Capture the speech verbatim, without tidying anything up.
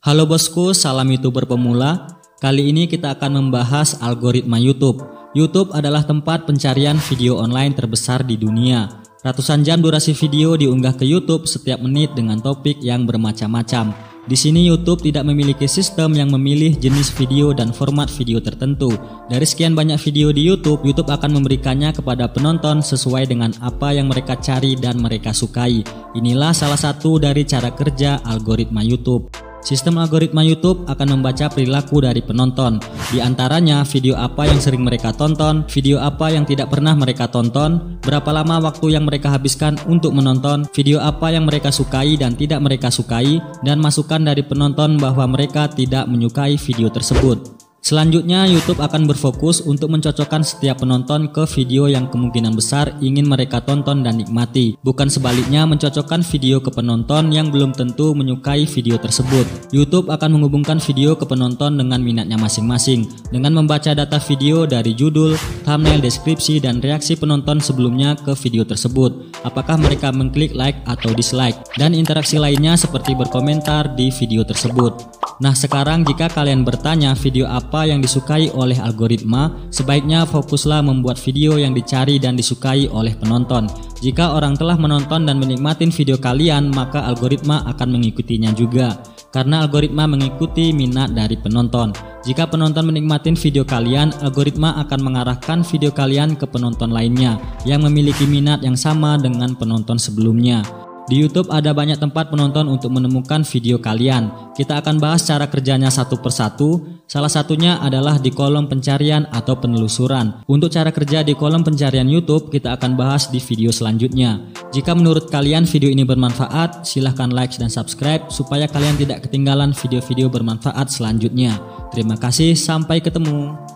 Halo bosku, salam YouTuber pemula. Kali ini kita akan membahas algoritma YouTube. YouTube adalah tempat pencarian video online terbesar di dunia. Ratusan jam durasi video diunggah ke YouTube setiap menit dengan topik yang bermacam-macam. Di sini YouTube tidak memiliki sistem yang memilih jenis video dan format video tertentu. Dari sekian banyak video di YouTube, YouTube akan memberikannya kepada penonton sesuai dengan apa yang mereka cari dan mereka sukai. Inilah salah satu dari cara kerja algoritma YouTube. Sistem algoritma YouTube akan membaca perilaku dari penonton. Di antaranya, video apa yang sering mereka tonton, video apa yang tidak pernah mereka tonton, berapa lama waktu yang mereka habiskan untuk menonton, video apa yang mereka sukai dan tidak mereka sukai, dan masukan dari penonton bahwa mereka tidak menyukai video tersebut. Selanjutnya, YouTube akan berfokus untuk mencocokkan setiap penonton ke video yang kemungkinan besar ingin mereka tonton dan nikmati, bukan sebaliknya mencocokkan video ke penonton yang belum tentu menyukai video tersebut. YouTube akan menghubungkan video ke penonton dengan minatnya masing-masing, dengan membaca data video dari judul, thumbnail, deskripsi, dan reaksi penonton sebelumnya ke video tersebut. Apakah mereka mengklik like atau dislike, dan interaksi lainnya seperti berkomentar di video tersebut. Nah, sekarang jika kalian bertanya video apa yang disukai oleh algoritma, sebaiknya fokuslah membuat video yang dicari dan disukai oleh penonton. Jika orang telah menonton dan menikmati video kalian, maka algoritma akan mengikutinya juga, karena algoritma mengikuti minat dari penonton. Jika penonton menikmati video kalian, algoritma akan mengarahkan video kalian ke penonton lainnya yang memiliki minat yang sama dengan penonton sebelumnya. Di YouTube ada banyak tempat penonton untuk menemukan video kalian. Kita akan bahas cara kerjanya satu persatu. Salah satunya adalah di kolom pencarian atau penelusuran. Untuk cara kerja di kolom pencarian YouTube, kita akan bahas di video selanjutnya. Jika menurut kalian video ini bermanfaat, silahkan like dan subscribe supaya kalian tidak ketinggalan video-video bermanfaat selanjutnya. Terima kasih, sampai ketemu.